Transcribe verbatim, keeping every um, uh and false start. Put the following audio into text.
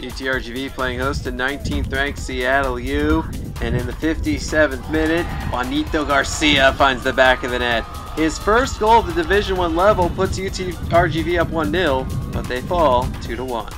U T R G V playing host to nineteenth ranked Seattle U, and in the fifty-seventh minute, Juanito Garcia finds the back of the net. His first goal at the Division one level puts U T R G V up one nil, but they fall two to one.